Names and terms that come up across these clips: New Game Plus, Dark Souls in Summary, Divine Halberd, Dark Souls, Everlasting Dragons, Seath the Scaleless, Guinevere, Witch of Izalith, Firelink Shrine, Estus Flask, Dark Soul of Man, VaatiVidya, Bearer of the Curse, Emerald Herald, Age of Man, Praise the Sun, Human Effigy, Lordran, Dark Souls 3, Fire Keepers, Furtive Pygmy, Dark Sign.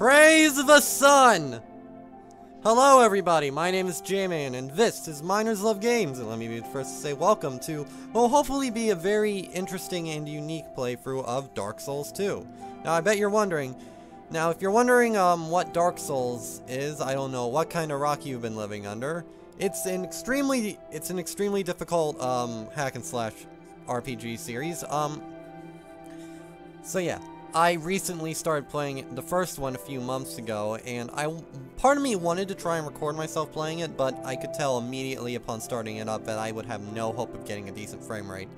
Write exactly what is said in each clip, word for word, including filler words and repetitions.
Praise the Sun! Hello everybody, my name is J-Man, and this is Miners Love Games, and let me be the first to say welcome to what will hopefully be a very interesting and unique playthrough of Dark Souls two. Now I bet you're wondering, now if you're wondering um, what Dark Souls is, I don't know what kind of rock you've been living under. It's an extremely, it's an extremely difficult um, hack and slash R P G series. Um, so yeah. I recently started playing the first one a few months ago, and I, part of me wanted to try and record myself playing it, but I could tell immediately upon starting it up that I would have no hope of getting a decent frame rate.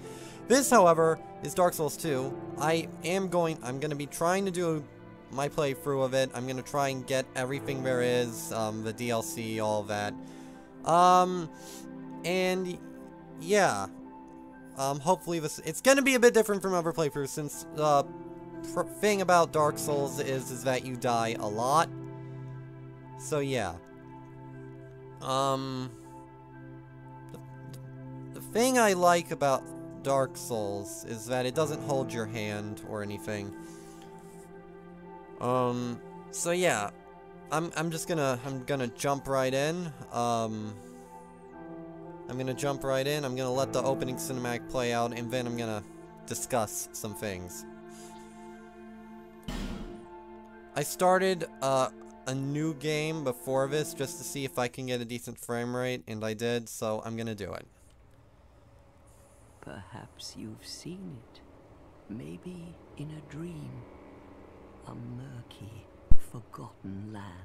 This, however, is Dark Souls two. I am going, I'm going to be trying to do my playthrough of it. I'm going to try and get everything there is, um, the D L C, all that. Um, and, yeah. Um, hopefully this, it's going to be a bit different from other playthroughs since, uh, thing about Dark Souls is is that you die a lot. So yeah. Um the, the thing I like about Dark Souls is that it doesn't hold your hand or anything. Um so yeah. I'm I'm just going to I'm going to jump right in. Um I'm going to jump right in. I'm going to let the opening cinematic play out, and then I'm going to discuss some things. I started uh, a new game before this just to see if I can get a decent frame rate, and I did, so I'm gonna do it. Perhaps you've seen it, maybe in a dream, a murky, forgotten land.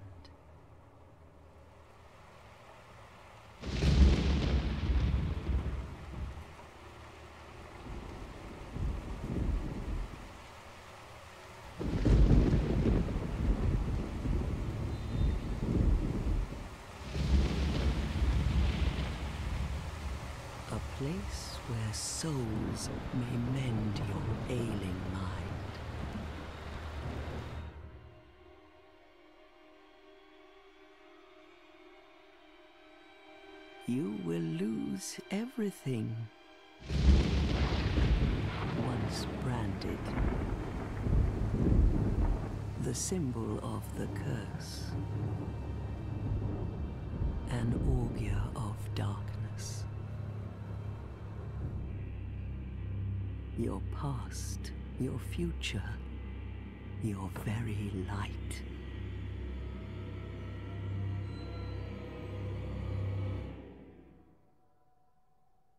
Place where souls may mend your ailing mind. You will lose everything once branded. The symbol of the curse. An augur of darkness. Your past, your future, your very light.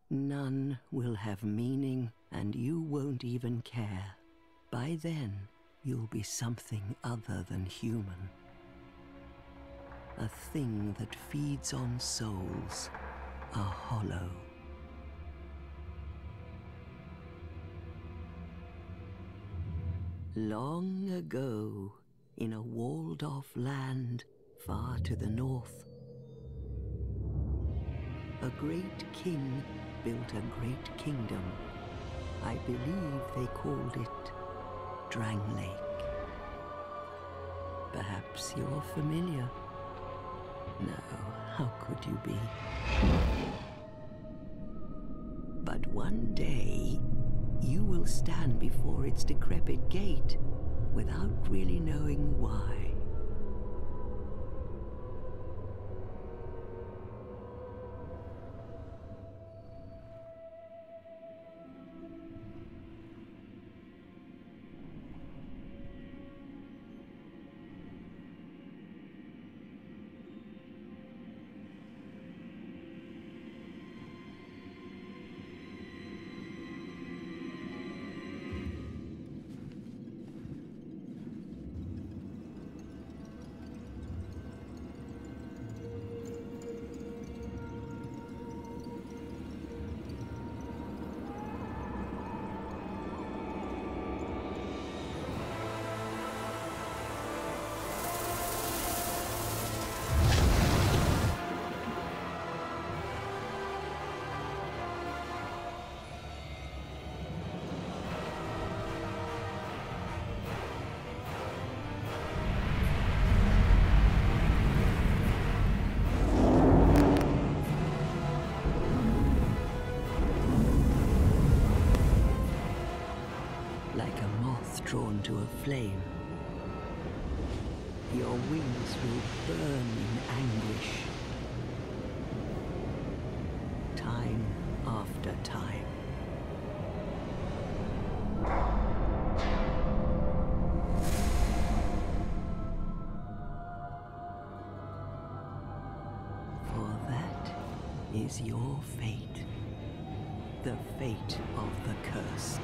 None will have meaning, and you won't even care. By then, you'll be something other than human. A thing that feeds on souls, a hollow. Long ago, in a walled-off land far to the north, a great king built a great kingdom. I believe they called it Drangleic. Perhaps you're familiar. No, how could you be? But one day, you will stand before its decrepit gate without really knowing why. Drawn to a flame, Your wings will burn in anguish. Time after time. For that is your fate. The fate of the cursed.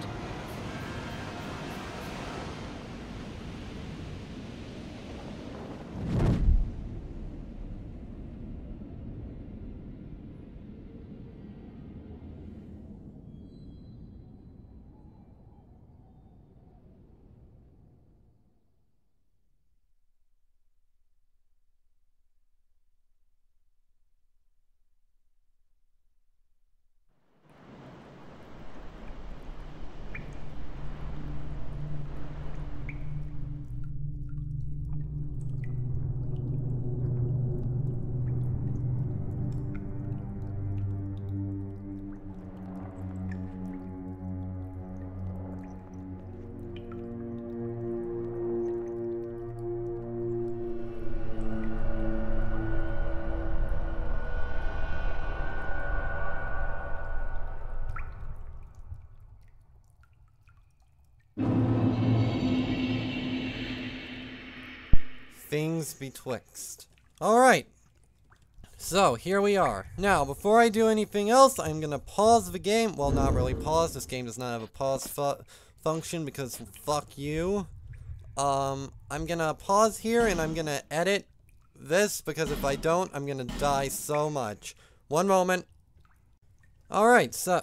Things betwixt. Alright. So, here we are. Now, before I do anything else, I'm gonna pause the game. Well, not really pause. This game does not have a pause fu function because fuck you. Um, I'm gonna pause here and I'm gonna edit this because if I don't, I'm gonna die so much. One moment. Alright, so...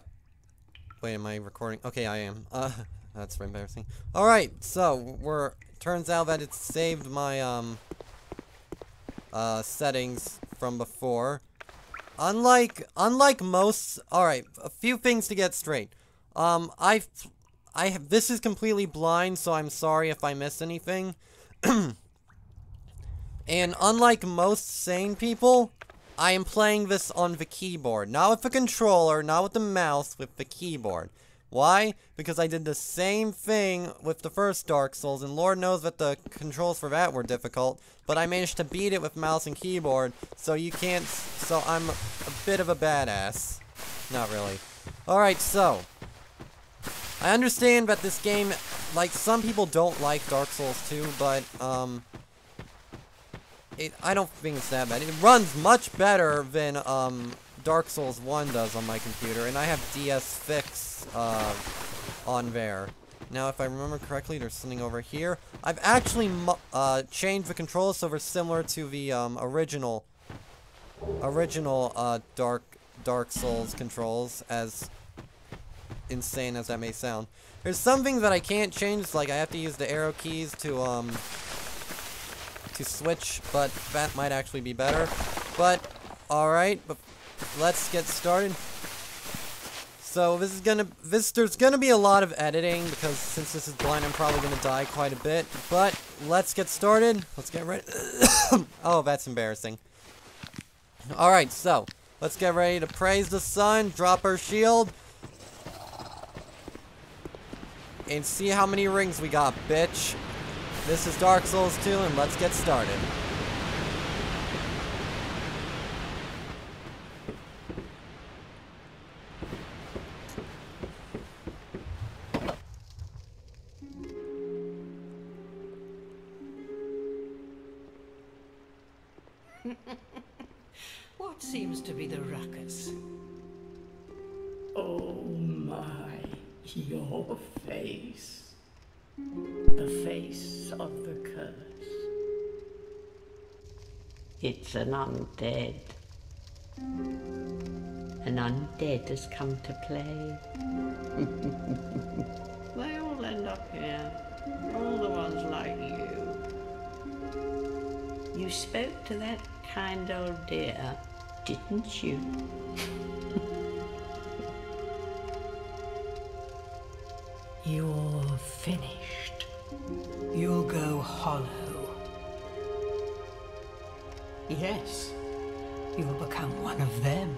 Wait, am I recording? Okay, I am. Uh, that's embarrassing. Alright, so, we're... Turns out that it saved my, um, uh, settings from before. Unlike, unlike most, alright, a few things to get straight. Um, I've, I have, this is completely blind, so I'm sorry if I miss anything. And unlike most sane people, I am playing this on the keyboard. Not with the controller, not with the mouse, with the keyboard. Why? Because I did the same thing with the first Dark Souls, and Lord knows that the controls for that were difficult, but I managed to beat it with mouse and keyboard, so you can't, so I'm a bit of a badass. Not really. Alright, so. I understand that this game, like, some people don't like Dark Souls two, but, um, it, I don't think it's that bad. It runs much better than, um... Dark Souls one does on my computer, and I have D S Fix uh, on there. Now, if I remember correctly, there's something over here. I've actually uh, changed the controls so they're similar to the um, original, original uh, Dark Dark Souls controls, as insane as that may sound. There's something that I can't change, like I have to use the arrow keys to um to switch, but that might actually be better. But all right, but. Let's get started. So this is gonna this there's gonna be a lot of editing because since this is blind I'm probably gonna die quite a bit, but let's get started. Let's get ready. Oh, that's embarrassing. Alright, so let's get ready to praise the sun, drop our shield, and see how many rings we got, bitch. This is Dark Souls two and let's get started. It's an undead. An undead has come to play. They all end up here, all the ones like you. You spoke to that kind old dear, didn't you? You're finished. You'll go hollow. Yes, you'll become one of them.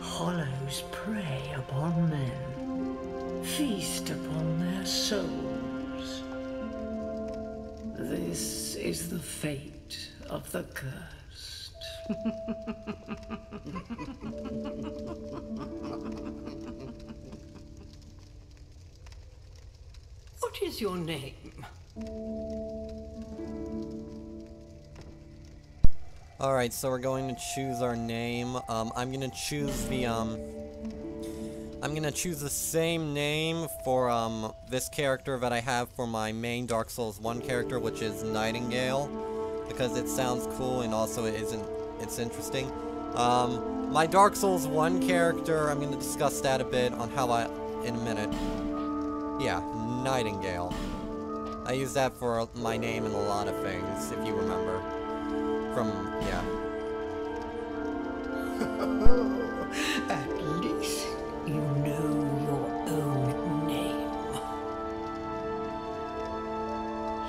Hollows prey upon them, feast upon their souls. They This is the fate of the cursed. What is your name? Alright, so we're going to choose our name. Um, I'm gonna choose the, um... I'm gonna choose the same name for, um, this character that I have for my main Dark Souls one character, which is Nightingale, because it sounds cool and also it isn't, it's interesting. Um, my Dark Souls one character, I'm gonna discuss that a bit on how I, in a minute. Yeah, Nightingale. I use that for my name in a lot of things, if you remember. From, yeah. At least you know your own name.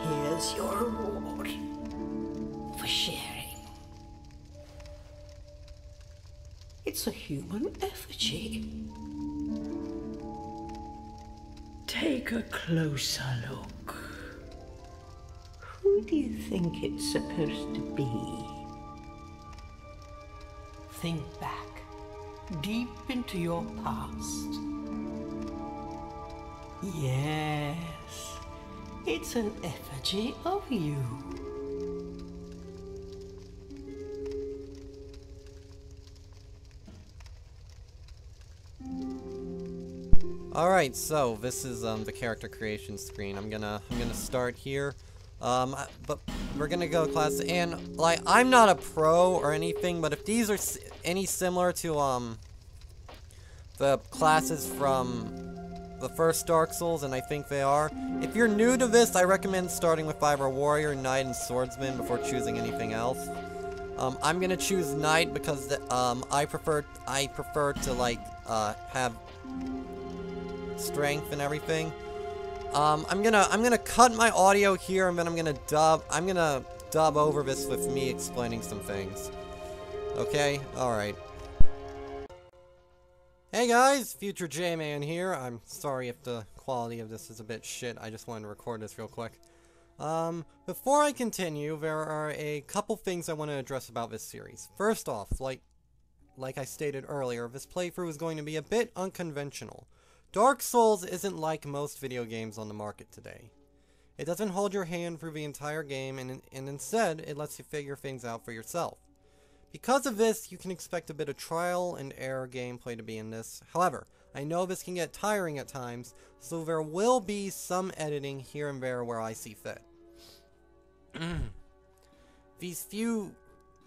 Here's your reward for sharing. It's a human effigy. Take a closer look. Who do you think it's supposed to be? Think back, deep into your past. Yes, it's an effigy of you. Alright, so this is um, the character creation screen. I'm gonna I'm gonna start here. Um, but we're gonna go class, and, like, I'm not a pro or anything, but if these are s any similar to, um, the classes from the first Dark Souls, and I think they are, if you're new to this, I recommend starting with either Warrior, Knight, and Swordsman before choosing anything else. Um, I'm gonna choose Knight because, the, um, I prefer, I prefer to, like, uh, have strength and everything. Um, I'm gonna, I'm gonna cut my audio here, and then I'm gonna dub, I'm gonna dub over this with me explaining some things. Okay? Alright. Hey guys! Future J-Man here. I'm sorry if the quality of this is a bit shit, I just wanted to record this real quick. Um, before I continue, there are a couple things I want to address about this series. First off, like, like I stated earlier, this playthrough is going to be a bit unconventional. Dark Souls isn't like most video games on the market today. It doesn't hold your hand through the entire game, and, and instead, it lets you figure things out for yourself. Because of this, you can expect a bit of trial and error gameplay to be in this. However, I know this can get tiring at times, so there will be some editing here and there where I see fit. These few...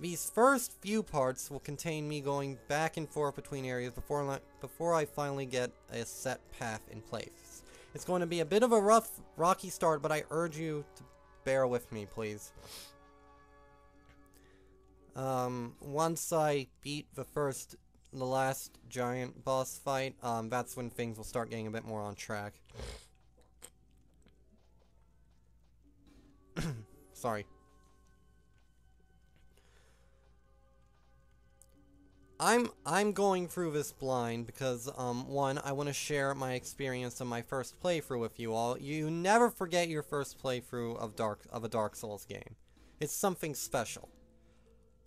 These first few parts will contain me going back and forth between areas before, before I finally get a set path in place. It's going to be a bit of a rough, rocky start, but I urge you to bear with me, please. Um, once I beat the first, the last giant boss fight, um, that's when things will start getting a bit more on track. Sorry. I'm I'm going through this blind because, um, one, I want to share my experience of my first playthrough with you all. You never forget your first playthrough of Dark of a Dark Souls game. It's something special.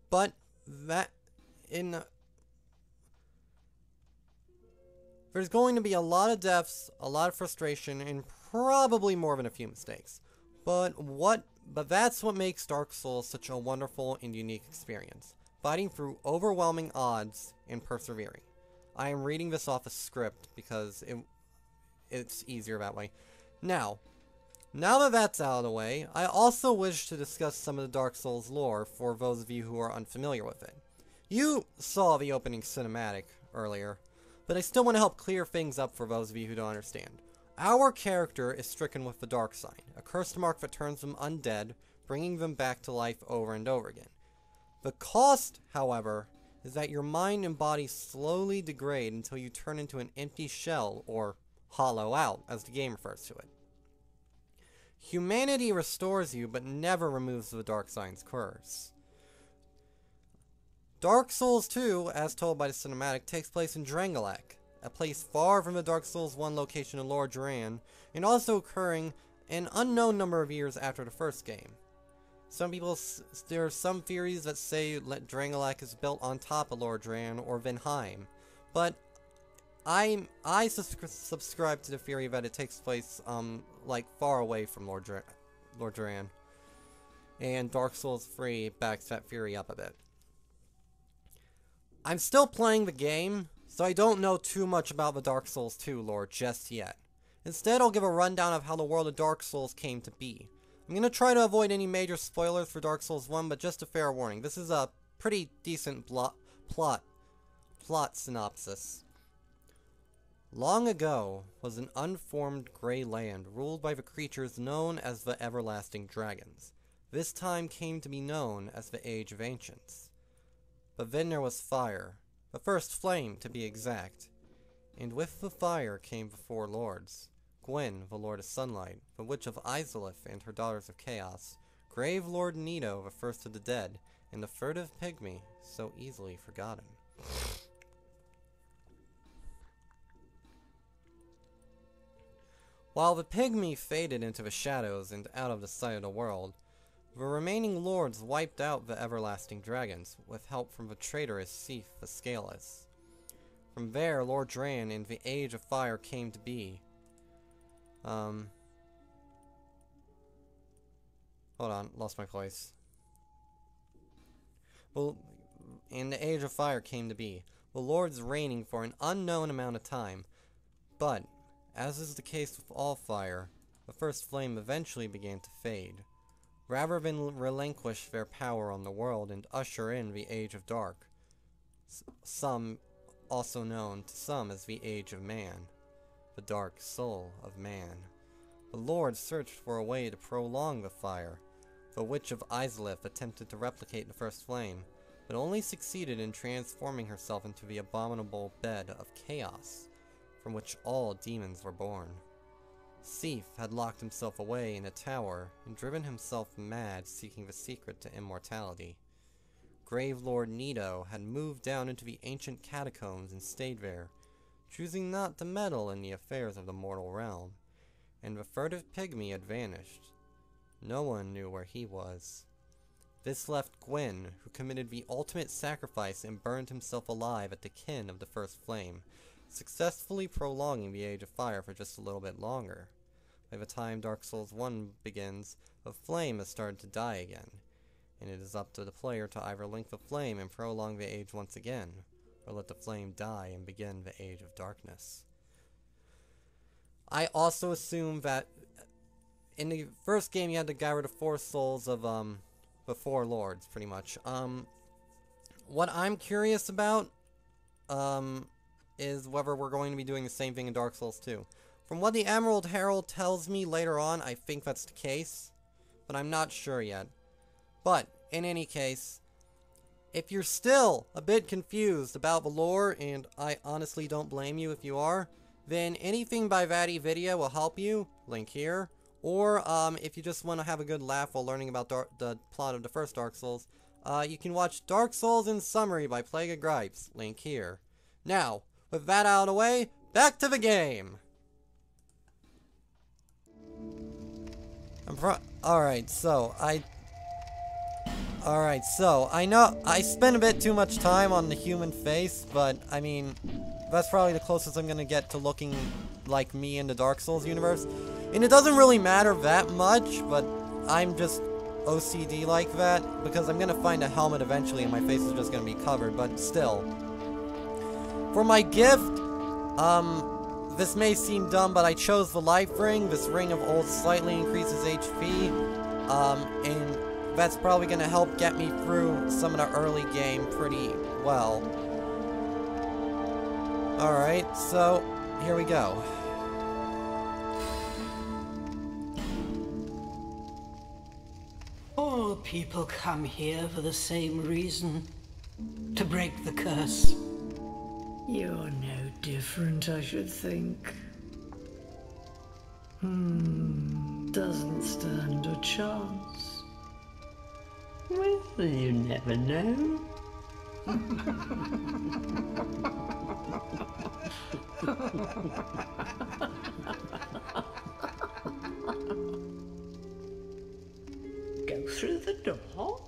But that in there's going to be a lot of deaths, a lot of frustration, and probably more than a few mistakes. But what but that's what makes Dark Souls such a wonderful and unique experience. Fighting through overwhelming odds and persevering. I am reading this off a script because it, it's easier that way. Now, now that that's out of the way, I also wish to discuss some of the Dark Souls lore for those of you who are unfamiliar with it. You saw the opening cinematic earlier, but I still want to help clear things up for those of you who don't understand. Our character is stricken with the Dark Sign, a cursed mark that turns them undead, bringing them back to life over and over again. The cost, however, is that your mind and body slowly degrade until you turn into an empty shell, or hollow out, as the game refers to it. Humanity restores you, but never removes the Dark Sign's curse. Dark Souls two, as told by the cinematic, takes place in Drangleic, a place far from the Dark Souls one location in Lordran, and also occurring an unknown number of years after the first game. Some people, s there are some theories that say Drangleic is built on top of Lordran or Vinheim, but I I subscri subscribe to the theory that it takes place um like far away from Lordran, Lordran, and Dark Souls three backs that theory up a bit. I'm still playing the game, so I don't know too much about the Dark Souls two lore just yet. Instead, I'll give a rundown of how the world of Dark Souls came to be. I'm going to try to avoid any major spoilers for Dark Souls one, but just a fair warning, this is a pretty decent plot plot synopsis. Long ago was an unformed grey land ruled by the creatures known as the Everlasting Dragons. This time came to be known as the Age of Ancients. But then there was fire, the First Flame to be exact. And with the fire came the Four Lords. Gwyn, the Lord of Sunlight, the Witch of Izalith and her Daughters of Chaos, Grave Lord Nito, the First of the Dead, and the Furtive Pygmy, so easily forgotten. While the Pygmy faded into the shadows and out of the sight of the world, the remaining lords wiped out the Everlasting Dragons, with help from the traitorous Seath the Scaleless. From there, Lordran and the Age of Fire came to be. Um, hold on, lost my place. Well, and the Age of Fire came to be, the lords reigning for an unknown amount of time. But, as is the case with all fire, the First Flame eventually began to fade, rather than relinquish their power on the world and usher in the Age of Dark, some also known to some as the Age of Man. The Dark Soul of Man. The Lord searched for a way to prolong the fire. The Witch of Izalith attempted to replicate the First Flame, but only succeeded in transforming herself into the abominable Bed of Chaos, from which all demons were born. Seath had locked himself away in a tower and driven himself mad seeking the secret to immortality. Grave Lord Nito had moved down into the ancient catacombs and stayed there, choosing not to meddle in the affairs of the mortal realm, and the Furtive Pygmy had vanished. No one knew where he was. This left Gwyn, who committed the ultimate sacrifice and burned himself alive at the kin of the First Flame, successfully prolonging the Age of Fire for just a little bit longer. By the time Dark Souls one begins, the flame has started to die again, and it is up to the player to either link the flame and prolong the age once again, or let the flame die and begin the Age of Darkness. I also assume that in the first game you had to gather the four souls of um, the Four Lords, pretty much. Um, what I'm curious about um, is whether we're going to be doing the same thing in Dark Souls two. From what the Emerald Herald tells me later on, I think that's the case, but I'm not sure yet. But, in any case, if you're still a bit confused about the lore, and I honestly don't blame you if you are, then anything by VaatiVidya will help you, link here, or um, if you just want to have a good laugh while learning about dar the plot of the first Dark Souls, uh, you can watch Dark Souls in Summary by Plague of Gripes, link here. Now, with that out of the way, back to the game! I'm pro- Alright, so, I... Alright, so, I know I spent a bit too much time on the human face, but, I mean, that's probably the closest I'm gonna get to looking like me in the Dark Souls universe. And it doesn't really matter that much, but I'm just O C D like that, because I'm gonna find a helmet eventually and my face is just gonna be covered, but still. For my gift, um, this may seem dumb, but I chose the life ring. This ring of old slightly increases H P, um, and... that's probably going to help get me through some of the early game pretty well. Alright, so here we go. All people come here for the same reason. To break the curse. You're no different, I should think. Hmm, doesn't stand a chance. Well, you never know. Go through the door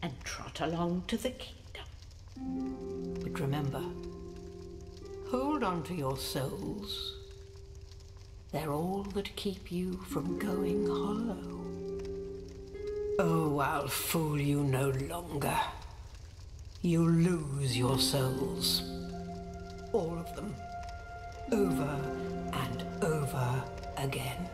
and trot along to the kingdom. But remember, hold on to your souls. They're all that keep you from going hollow. Oh, I'll fool you no longer. You'll lose your souls. All of them. Over and over again.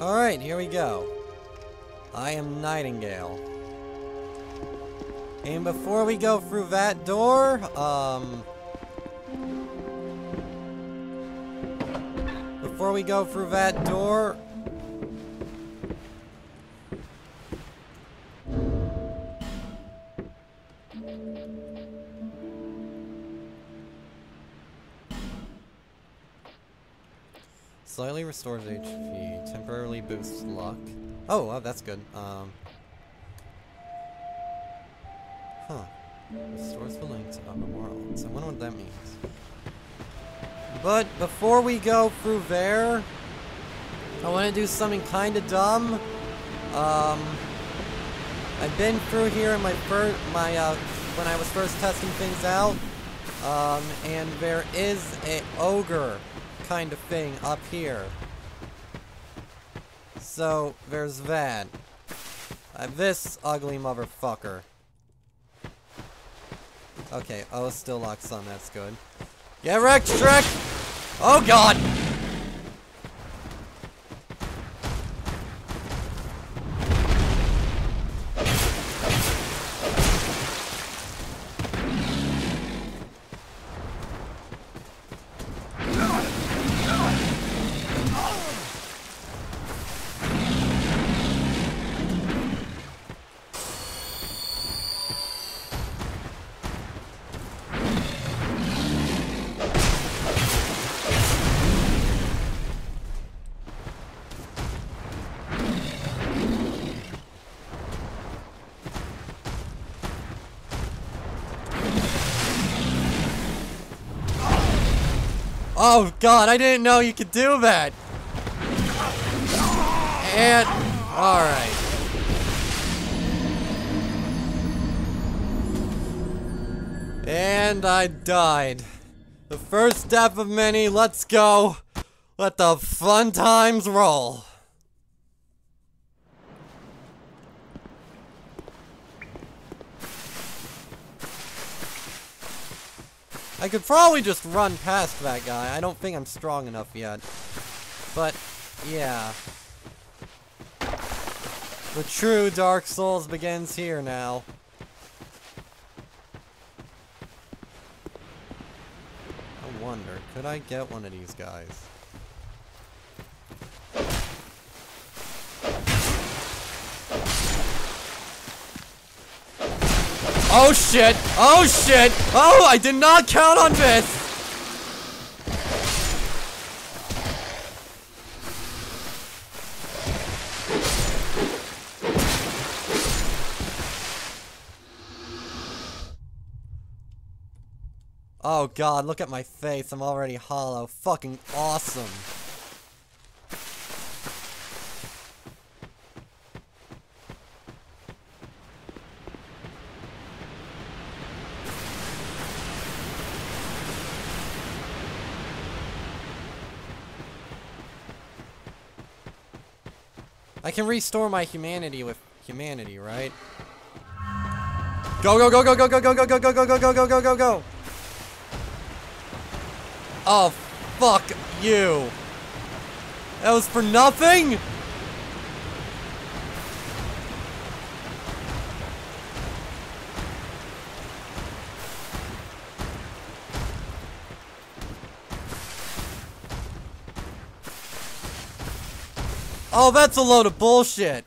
All right, here we go. I am Nightingale. And before we go through that door, um... Before we go through that door... Slightly restores H P. Temporarily boosts luck. Oh, oh that's good. Um... Huh. Restores the link to other worlds. I wonder what that means. But before we go through there, I want to do something kind of dumb. Um, I've been through here in my first, my uh, when I was first testing things out, um, and there is a ogre kind of thing up here. So there's that. Uh, this ugly motherfucker. Okay, oh, it's still locks on. That's good. Get wrecked, Shrek! Oh god! Oh god, I didn't know you could do that! And... alright. And I died. The first death of many, let's go! Let the fun times roll! I could probably just run past that guy. I don't think I'm strong enough yet. But, yeah. The true Dark Souls begins here now. I wonder, could I get one of these guys? Oh shit! Oh shit! Oh, I did not count on this! Oh god, look at my face. I'm already hollow. Fucking awesome. I can restore my humanity with humanity, right? Go go go go go go go go go go go go go go go go go. Oh fuck you. That was for nothing? Oh, that's a load of bullshit.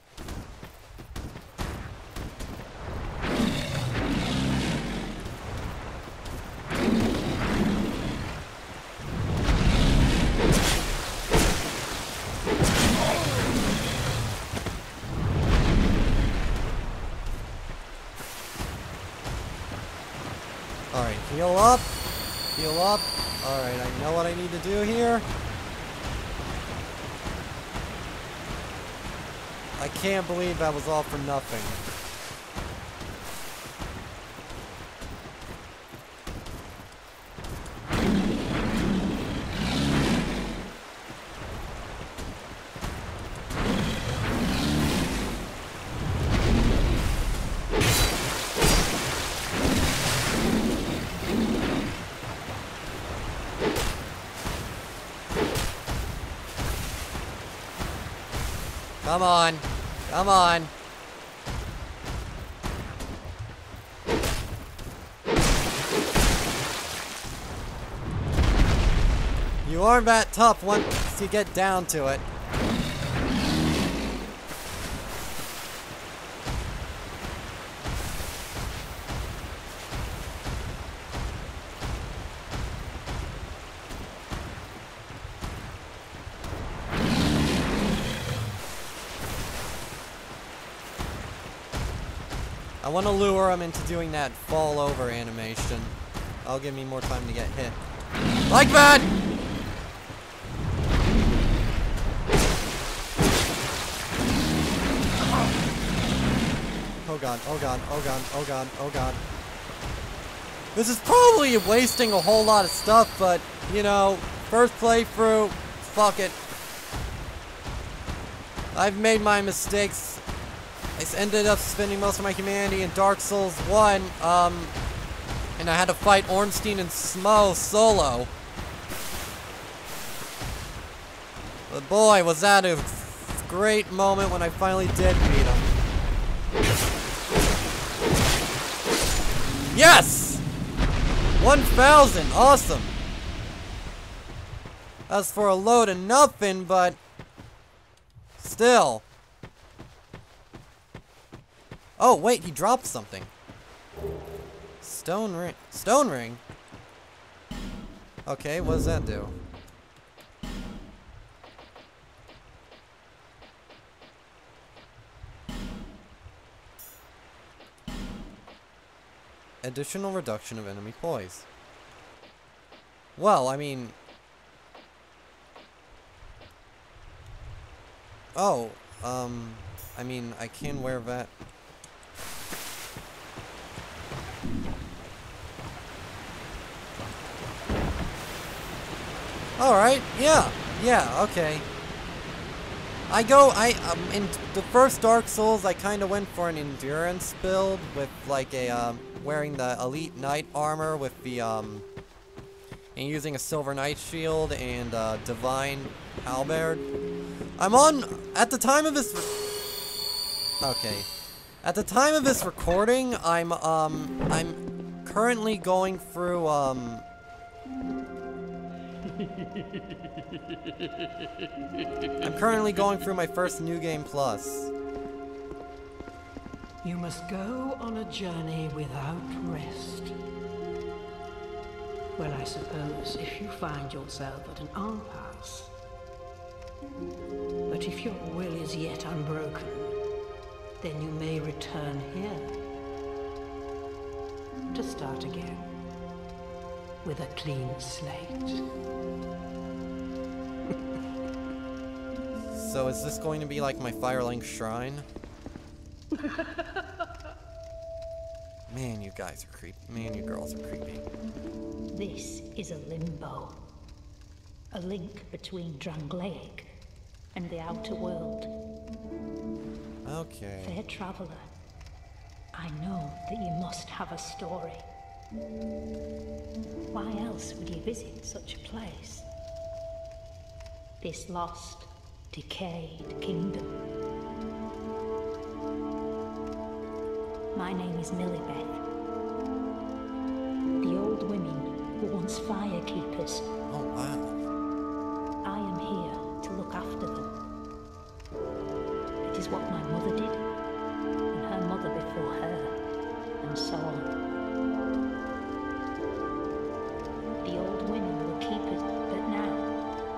Alright, heal up. Heal up. Alright, I know what I need to do here. I can't believe that was all for nothing. Come on. Come on. You aren't that tough once you get down to it. I want to lure him into doing that fall over animation. That'll give me more time to get hit. Like that! Oh god, oh god, oh god, oh god, oh god. This is probably wasting a whole lot of stuff, but, you know, first playthrough, fuck it. I've made my mistakes. I ended up spending most of my humanity in Dark Souls one, um, and I had to fight Ornstein and Smo solo. But boy, was that a great moment when I finally did beat him. Yes! one thousand! Awesome! That's for a load of nothing, but still. Oh, wait, he dropped something. Stone ring. Stone ring? Okay, what does that do? Additional reduction of enemy poise. Well, I mean... Oh, um... I mean, I can wear that... Alright, yeah, yeah, okay. I go, I, um, in the first Dark Souls, I kind of went for an endurance build with, like, a, um, wearing the Elite Knight armor with the, um, and using a Silver Knight shield and, uh, Divine Halberd. I'm on, at the time of this, re okay. At the time of this recording, I'm, um, I'm currently going through, um, I'm currently going through my first New Game Plus. You must go on a journey without rest. Well, I suppose if you find yourself at an impasse. But if your will is yet unbroken, then you may return here to start again. With a clean slate. So is this going to be like my Firelink Shrine? Man, you guys are creepy. Man, you girls are creepy. This is a limbo. A link between Drangleic and the outer world. Okay. Fair traveler, I know that you must have a story. Why else would you visit such a place? This lost, decayed kingdom. My name is Millibeth. The old women were once fire keepers. Oh, wow. I am here to look after them. It is what my mother did, and her mother before her, and so on. The old women will keep it, but now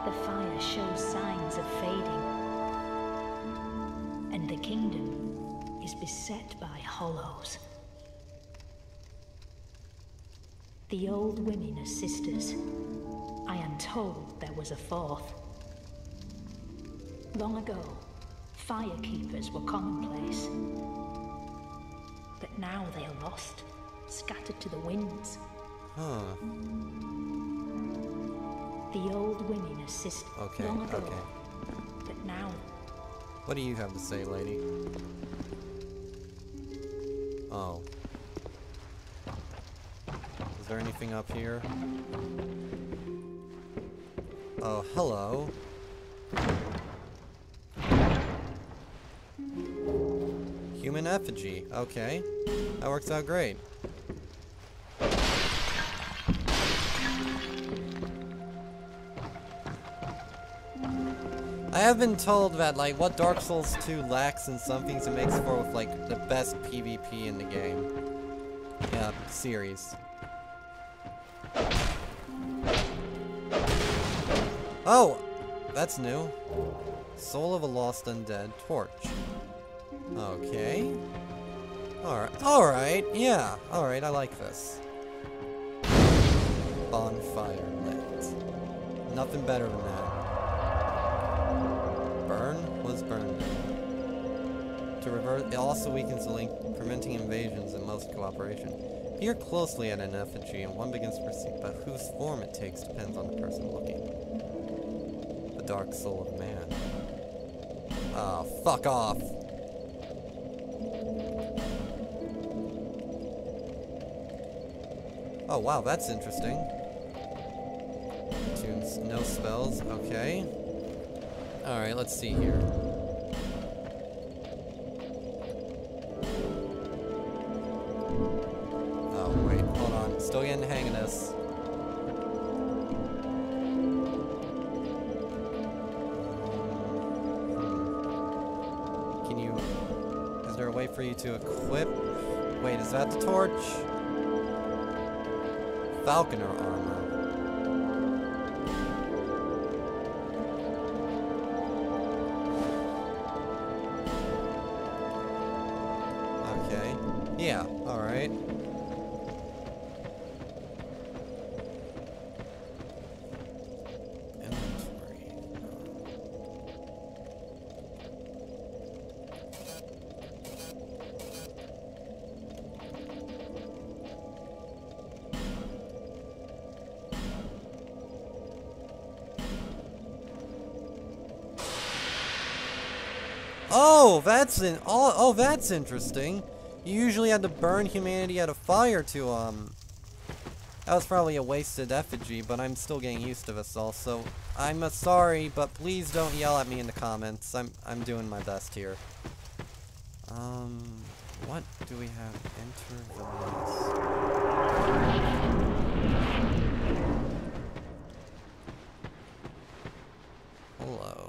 the fire shows signs of fading. And the kingdom is beset by hollows. The old women are sisters. I am told there was a fourth. Long ago, Fire Keepers were commonplace. But now they are lost, scattered to the winds. Huh. The old women are sisters. Okay, long ago, okay. But now... What do you have to say, lady? Oh. Is there anything up here? Oh, hello. Human effigy. Okay. That works out great. I have been told that, like, what Dark Souls two lacks in some things, it makes for with, like, the best PvP in the game. Yeah, series. Oh! That's new. Soul of a Lost Undead Torch. Okay. Alright. Alright. Yeah. Alright. I like this. Bonfire lit. Nothing better than that. Burn was burned. To reverse. It also weakens the link, preventing invasions and most cooperation. Peer closely at an effigy and one begins to perceive, but whose form it takes depends on the person looking. Dark Soul of Man. Ah, oh, fuck off. Oh, wow, that's interesting. Tunes, no spells, okay. Alright, let's see here. Oh, wait, hold on. Still getting the hang of this. For you to equip. Wait, is that the torch? Falconer armor. Okay. Yeah, alright. Oh, that's in all. Oh, that's interesting. You usually had to burn humanity out of fire to um. That was probably a wasted effigy, but I'm still getting used to this. Also, I'm uh, sorry, but please don't yell at me in the comments. I'm I'm doing my best here. Um, what do we have? Enter the maze. Hello.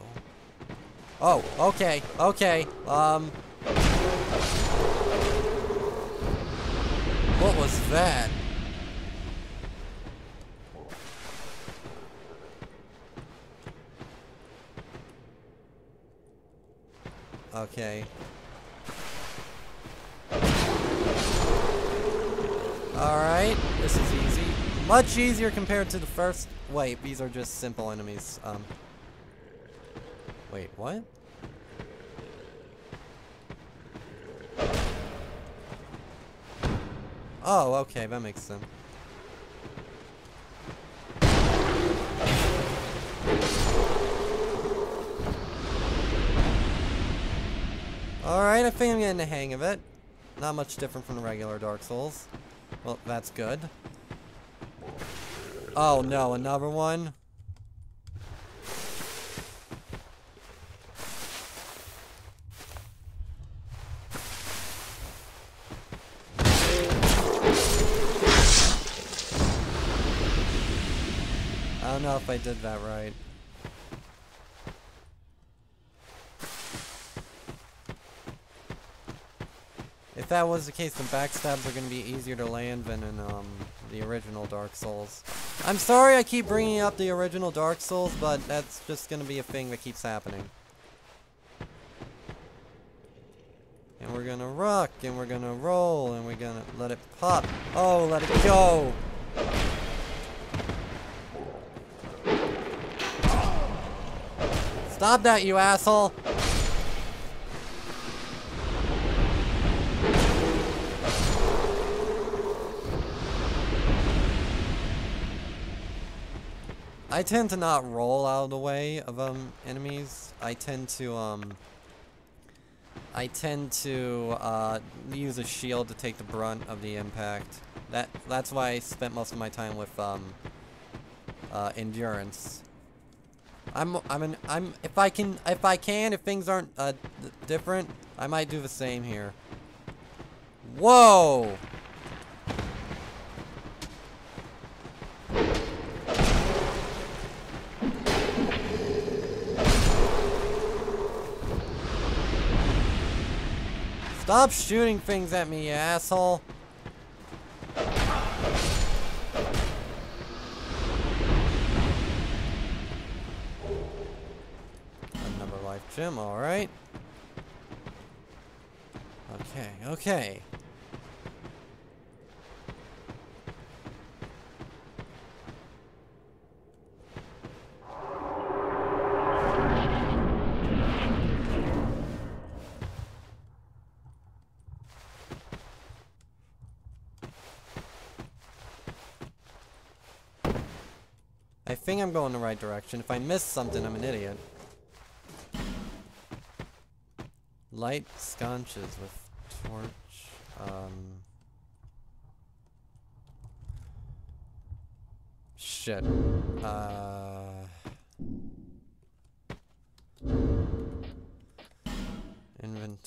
Oh, okay, okay, um... What was that? Okay. Alright, this is easy. Much easier compared to the first... Wait, these are just simple enemies, um... Wait, what? Oh, okay, that makes sense. Alright, I think I'm getting the hang of it. Not much different from the regular Dark Souls. Well, that's good. Oh no, another one? I don't know if I did that right. If that was the case, the backstabs are going to be easier to land than in um, the original Dark Souls. I'm sorry I keep bringing up the original Dark Souls, but that's just going to be a thing that keeps happening. And we're going to rock, and we're going to roll, and we're going to let it pop. Oh, let it go! Stop that, you asshole! I tend to not roll out of the way of um enemies. I tend to um I tend to uh use a shield to take the brunt of the impact. That that's why I spent most of my time with um uh endurance. I'm I'm an I'm if I can if I can if things aren't uh d different, I might do the same here. Whoa! Stop shooting things at me, you asshole. Another life gem, alright. Okay, okay. I think I'm going the right direction. If I miss something, I'm an idiot. Light sconches with torch. Um. Shit. Uh. Inventory.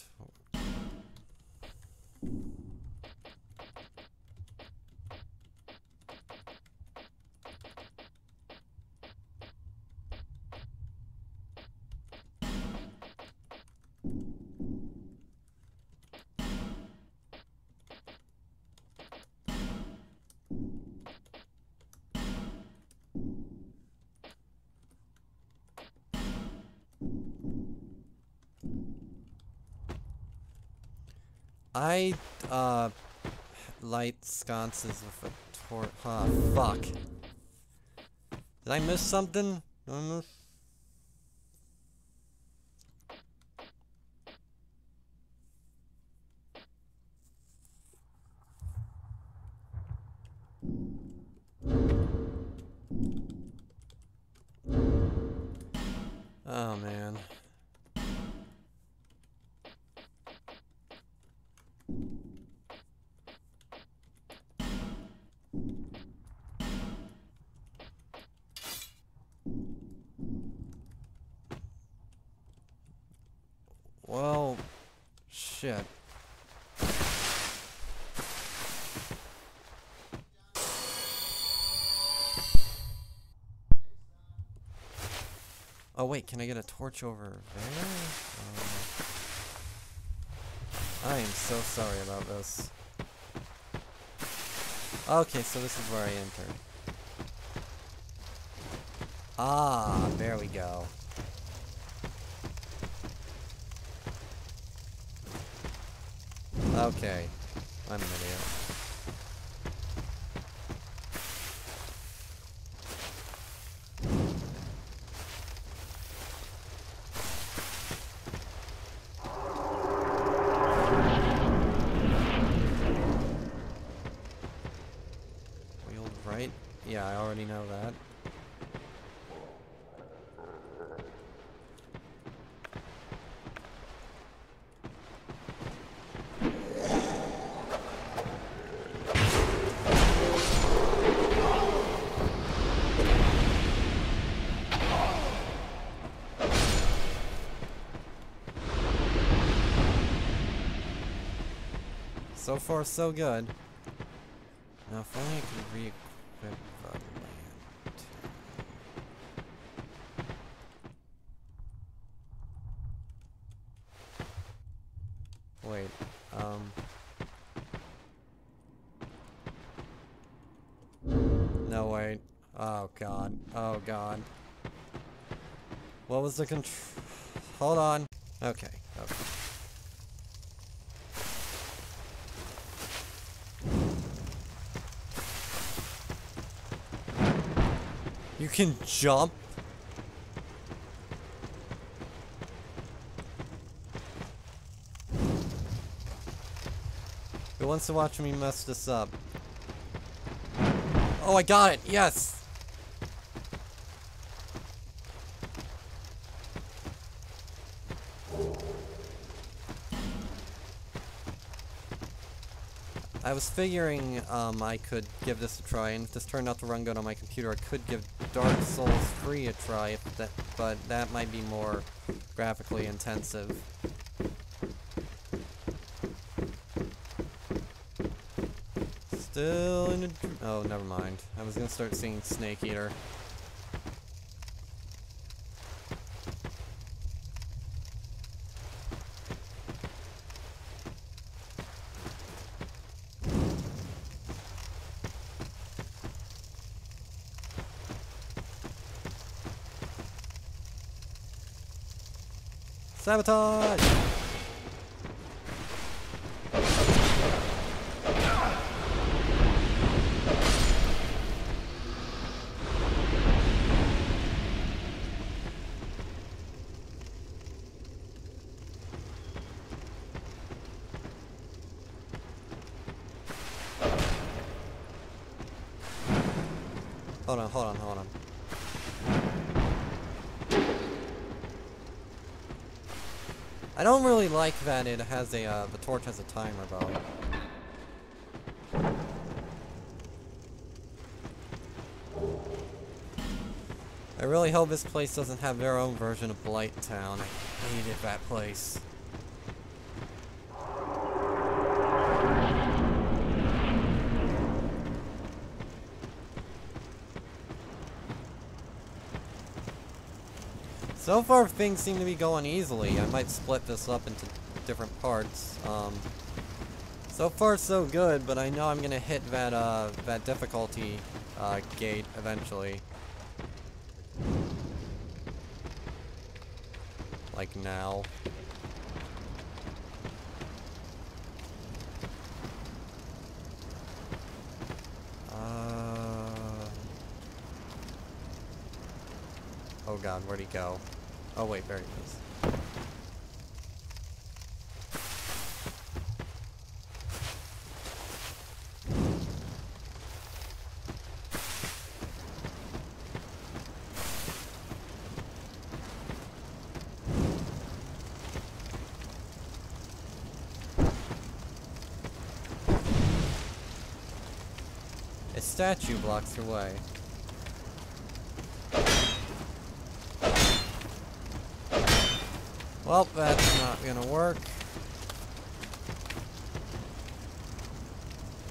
I, uh, light sconces with a torch. Huh, fuck. Did I miss something? Did I miss? Oh, man. Well, shit. Oh wait, can I get a torch over there? Um, I am so sorry about this. Okay, so this is where I entered. Ah, there we go. Okay, I'm an idiot. Wheeled right? Yeah, I already know that. So far, so good. Now, if only I can re-equip the land. Wait, um... No, wait. Oh, God. Oh, God. What was the control? Hold on. Okay, okay. You can jump? Who wants to watch me mess this up? Oh, I got it! Yes! I was figuring um, I could give this a try, and if this turned out to run good on my computer, I could give Dark Souls three a try, if that, but that might be more graphically intensive. Still in a... oh, never mind. I was gonna start seeing Snake Eater. Sabotage! Hold on, hold on, hold on. I don't really like that it has a, uh, the torch has a timer though. I really hope this place doesn't have their own version of Blight Town. I hated that place. So far, things seem to be going easily. I might split this up into different parts. Um, so far, so good, but I know I'm gonna hit that uh, that difficulty uh, gate eventually. Like now. Oh god, where'd he go? Oh wait, there he is. A statue blocks your way. Well, that's not gonna work.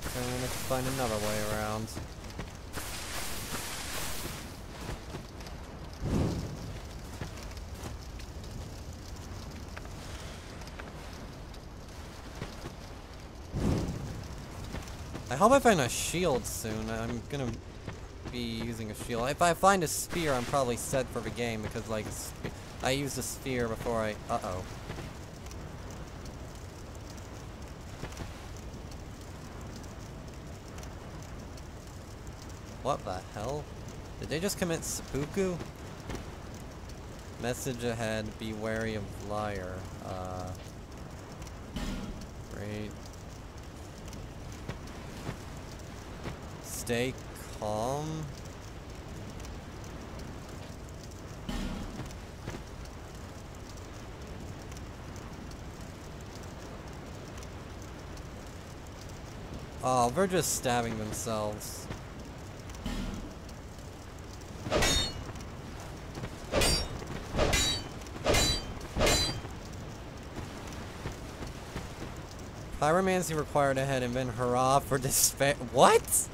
So I'm gonna have to find another way around. I hope I find a shield soon. I'm gonna be using a shield. If I find a spear, I'm probably set for the game because, like, a spear. I used a sphere before I... uh-oh. What the hell? Did they just commit seppuku? Message ahead, be wary of liar. Uh... Great. Stay calm. Oh, they're just stabbing themselves. Pyromancy required ahead and then hurrah for despair. What?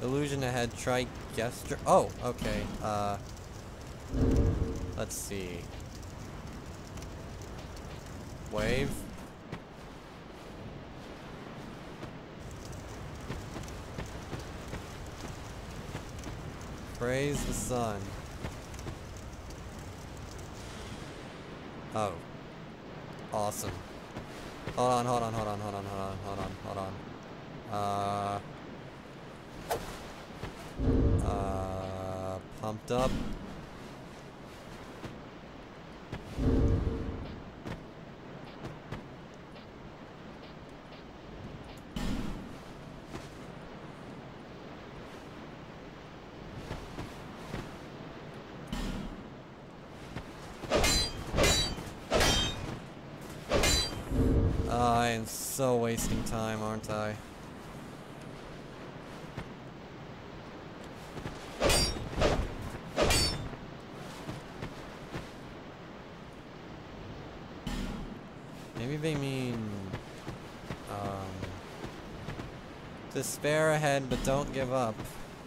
Illusion ahead, try gesture. Oh, okay. Uh, let's see. Wave. Praise the Sun. Oh. Awesome. Hold on, hold on, hold on, hold on, hold on, hold on, hold on. Uh. Uh. Pumped up. am so wasting time, aren't I? Maybe they mean... Um... despair ahead, but don't give up.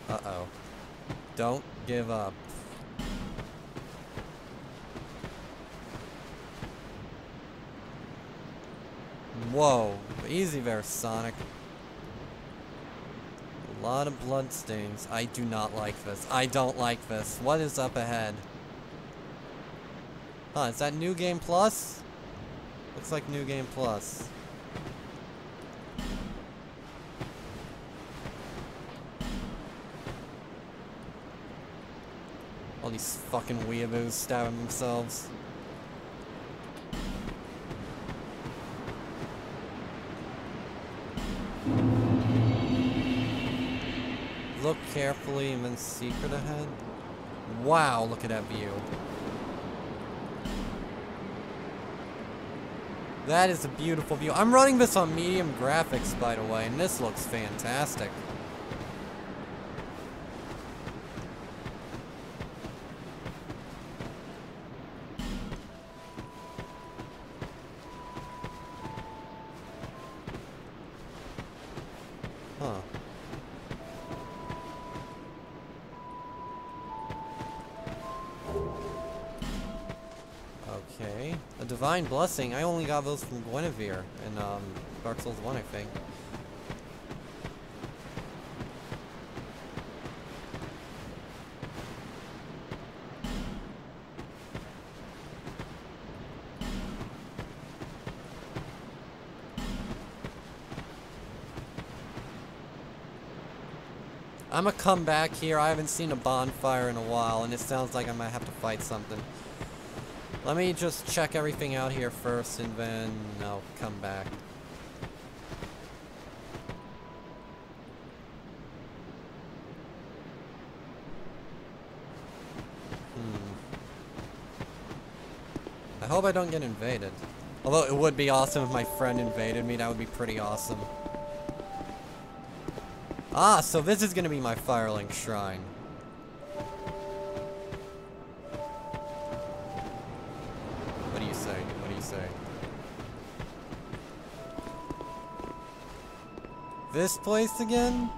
Uh-oh. Don't give up. Whoa, easy there, Sonic. A lot of blood stains. I do not like this. I don't like this. What is up ahead? Huh, is that New Game Plus? Looks like New Game Plus. All these fucking weeaboos stabbing themselves. Look carefully and then secret ahead. Wow, look at that view. That is a beautiful view. I'm running this on medium graphics, by the way, and this looks fantastic. Divine Blessing, I only got those from Guinevere in um, Dark Souls one, I think. I'm gonna come back here, I haven't seen a bonfire in a while, and it sounds like I might have to fight something. Let me just check everything out here first, and then I'll come back. Hmm. I hope I don't get invaded. Although it would be awesome if my friend invaded me, that would be pretty awesome. Ah, so this is gonna be my Firelink Shrine. This place again?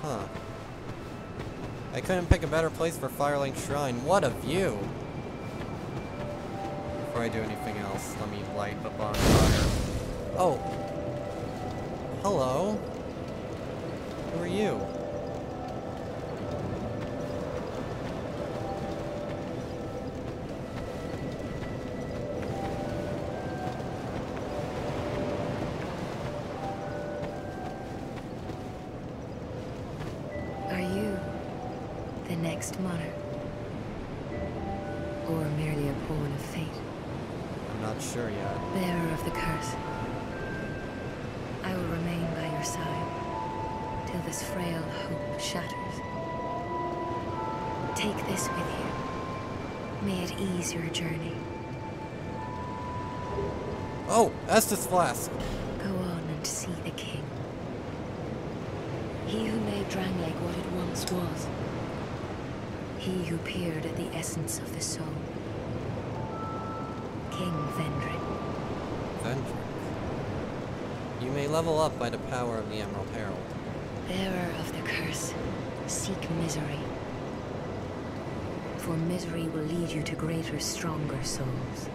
Huh. I couldn't pick a better place for Firelink Shrine. What a view! Before I do anything else, let me light the bonfire. Oh! Hello? Who are you? Monarch, or merely a pawn of fate? I'm not sure yet. Bearer of the curse, I will remain by your side till this frail hope shatters. Take this with you. May it ease your journey. Oh, Estus Flask. Go on and see the king. He who made Drangleic what it once was. He who peered at the essence of the soul. King Vendrick. Vendrick. You may level up by the power of the Emerald Herald. Bearer of the curse, seek misery. For misery will lead you to greater, stronger souls.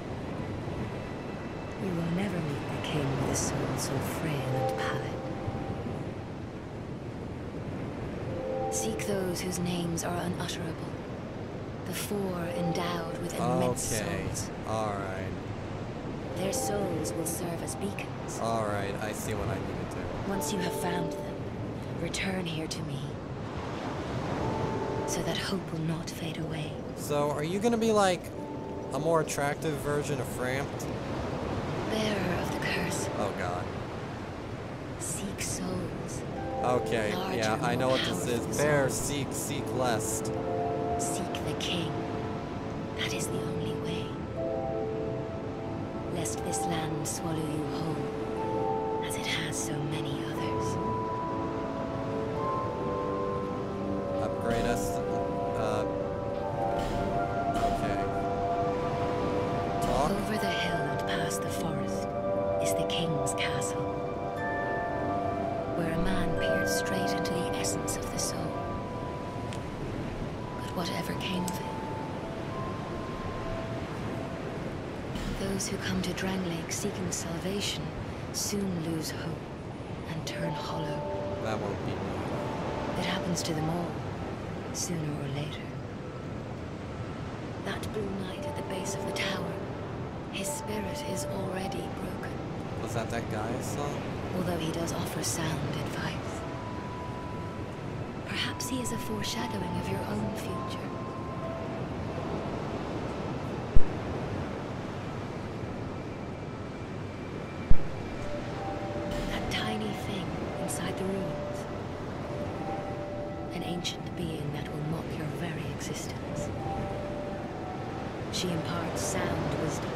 You will never meet the king with a soul so frail and pallid. Seek those whose names are unutterable. The four endowed with immense okay. souls. Alright. Their souls will serve as beacons. Alright, I see what I need to do. Once you have found them, return here to me. So that hope will not fade away. So, are you gonna be like a more attractive version of Framped? Bearer of the curse. Oh god. Seek souls. Okay, larger, yeah, I know what this is. Bear, seek, seek lest. Seek the king. That is the only way. Lest this land and swallow you whole, as it has so many others. Upgrade us. Uh, okay. Talk. Over the hill and past the forest is the king's castle, where a man peered straight into the essence of the soul. But whatever came of it, those who come to Drangleic seeking salvation soon lose hope and turn hollow. That won't be me. It happens to them all, sooner or later. That blue knight at the base of the tower, his spirit is already broken. Was that that guy I saw? Although he does offer sound advice. Perhaps he is a foreshadowing of your own future. She imparts sound wisdom,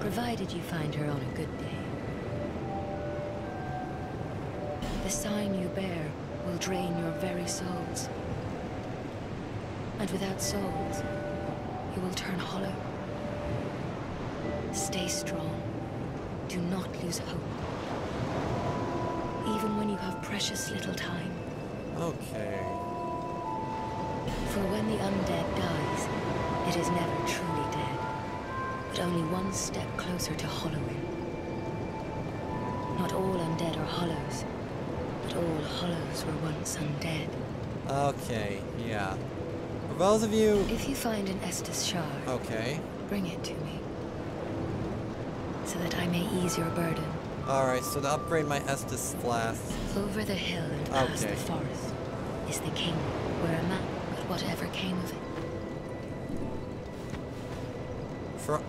provided you find her on a good day. The sign you bear will drain your very souls, and without souls, you will turn hollow. Stay strong. Do not lose hope, even when you have precious little time. Okay. For when the undead dies, it is never truly dead, but only one step closer to hollowing. Not all undead are hollows, but all hollows were once undead. Okay, yeah. For those of you... If you find an Estus shard, okay, bring it to me, so that I may ease your burden. Alright, so to upgrade my Estus Flask... Over the hill and past okay. the forest is the king, where a man, but whatever came of it. For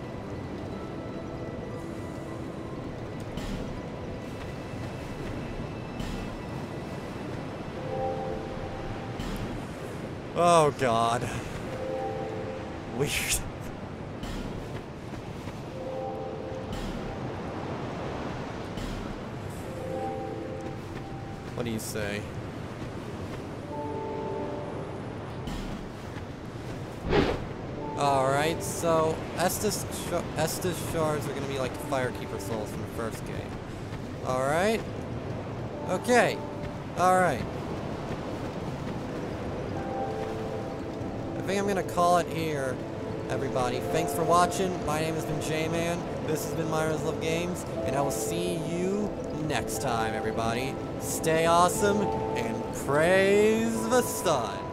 oh god. Weird. What do you say? Alright, so Estus, sh Estus shards are going to be like Fire Keeper souls from the first game. Alright. Okay. Alright. I think I'm going to call it here, everybody. Thanks for watching. My name has been J-Man. This has been Miners Love Games. And I will see you next time, everybody. Stay awesome and praise the sun.